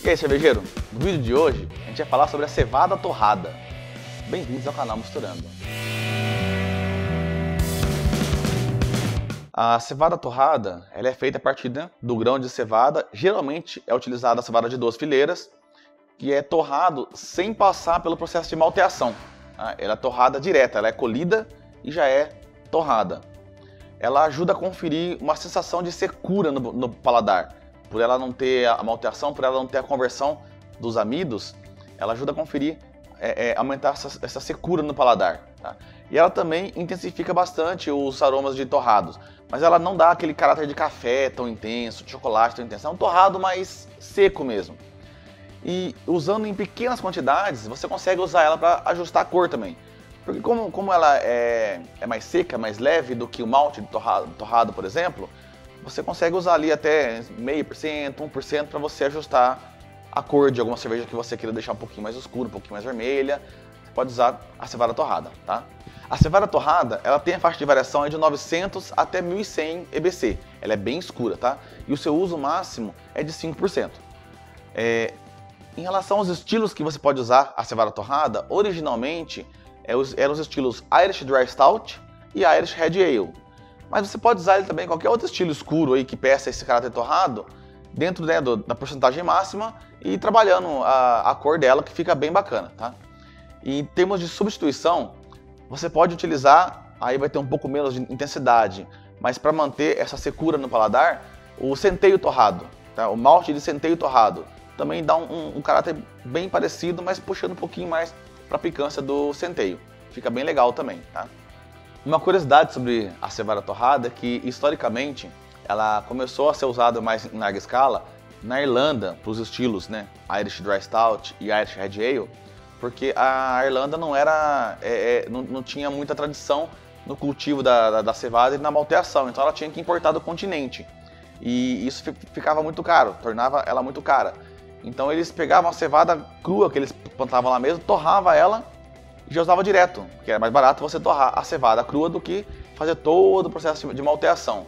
E aí, cervejeiro? No vídeo de hoje, a gente vai falar sobre a cevada torrada. Bem-vindos ao canal Mosturando. A cevada torrada ela é feita a partir do grão de cevada. Geralmente é utilizada a cevada de 12 fileiras, que é torrado sem passar pelo processo de malteação. Ela é torrada direta, ela é colhida e já é torrada. Ela ajuda a conferir uma sensação de secura no paladar. Por ela não ter a malteação, por ela não ter a conversão dos amidos, ela ajuda a conferir, aumentar essa secura no paladar. Tá? E ela também intensifica bastante os aromas de torrados, mas ela não dá aquele caráter de café tão intenso, de chocolate tão intenso, é um torrado mais seco mesmo. E usando em pequenas quantidades, você consegue usar ela para ajustar a cor também. Porque como ela é mais seca, mais leve do que o malte de torrado, por exemplo, você consegue usar ali até 0,5%, 1% para você ajustar a cor de alguma cerveja que você queira deixar um pouquinho mais escura, um pouquinho mais vermelha. Você pode usar a cevada torrada, tá? A cevada torrada, ela tem a faixa de variação de 900 até 1.100 EBC. Ela é bem escura, tá? E o seu uso máximo é de 5%. Em relação aos estilos que você pode usar a cevada torrada, originalmente eram os estilos Irish Dry Stout e Irish Red Ale. Mas você pode usar ele também em qualquer outro estilo escuro aí que peça esse caráter torrado, dentro da porcentagem máxima e trabalhando a cor dela, que fica bem bacana, tá? E em termos de substituição, você pode utilizar, aí vai ter um pouco menos de intensidade, mas para manter essa secura no paladar, o centeio torrado, tá? O malte de centeio torrado também dá um caráter bem parecido, mas puxando um pouquinho mais para a picância do centeio. Fica bem legal também, tá? Uma curiosidade sobre a cevada torrada é que, historicamente, ela começou a ser usada mais em larga escala na Irlanda, para os estilos, né, Irish Dry Stout e Irish Red Ale, porque a Irlanda não tinha muita tradição no cultivo da cevada e na malteação, então ela tinha que importar do continente. E isso ficava muito caro, tornava ela muito cara. Então eles pegavam a cevada crua que eles plantavam lá mesmo, torrava ela, já usava direto, porque era mais barato você torrar a cevada crua do que fazer todo o processo de malteação.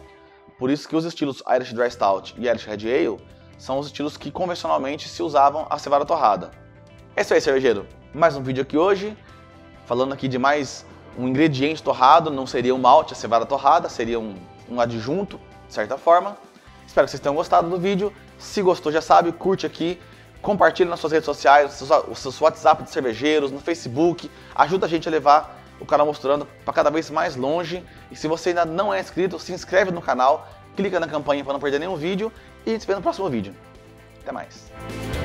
Por isso que os estilos Irish Dry Stout e Irish Red Ale são os estilos que convencionalmente se usavam a cevada torrada. É isso aí, cervejeiro. Mais um vídeo aqui hoje, falando aqui de mais um ingrediente torrado. Não seria um malte a cevada torrada, seria um adjunto, de certa forma. Espero que vocês tenham gostado do vídeo. Se gostou, já sabe, curte aqui. Compartilhe nas suas redes sociais, os seus WhatsApp de cervejeiros, no Facebook. Ajuda a gente a levar o canal Mosturando para cada vez mais longe. E se você ainda não é inscrito, se inscreve no canal, clica na campainha para não perder nenhum vídeo. E a gente se vê no próximo vídeo. Até mais.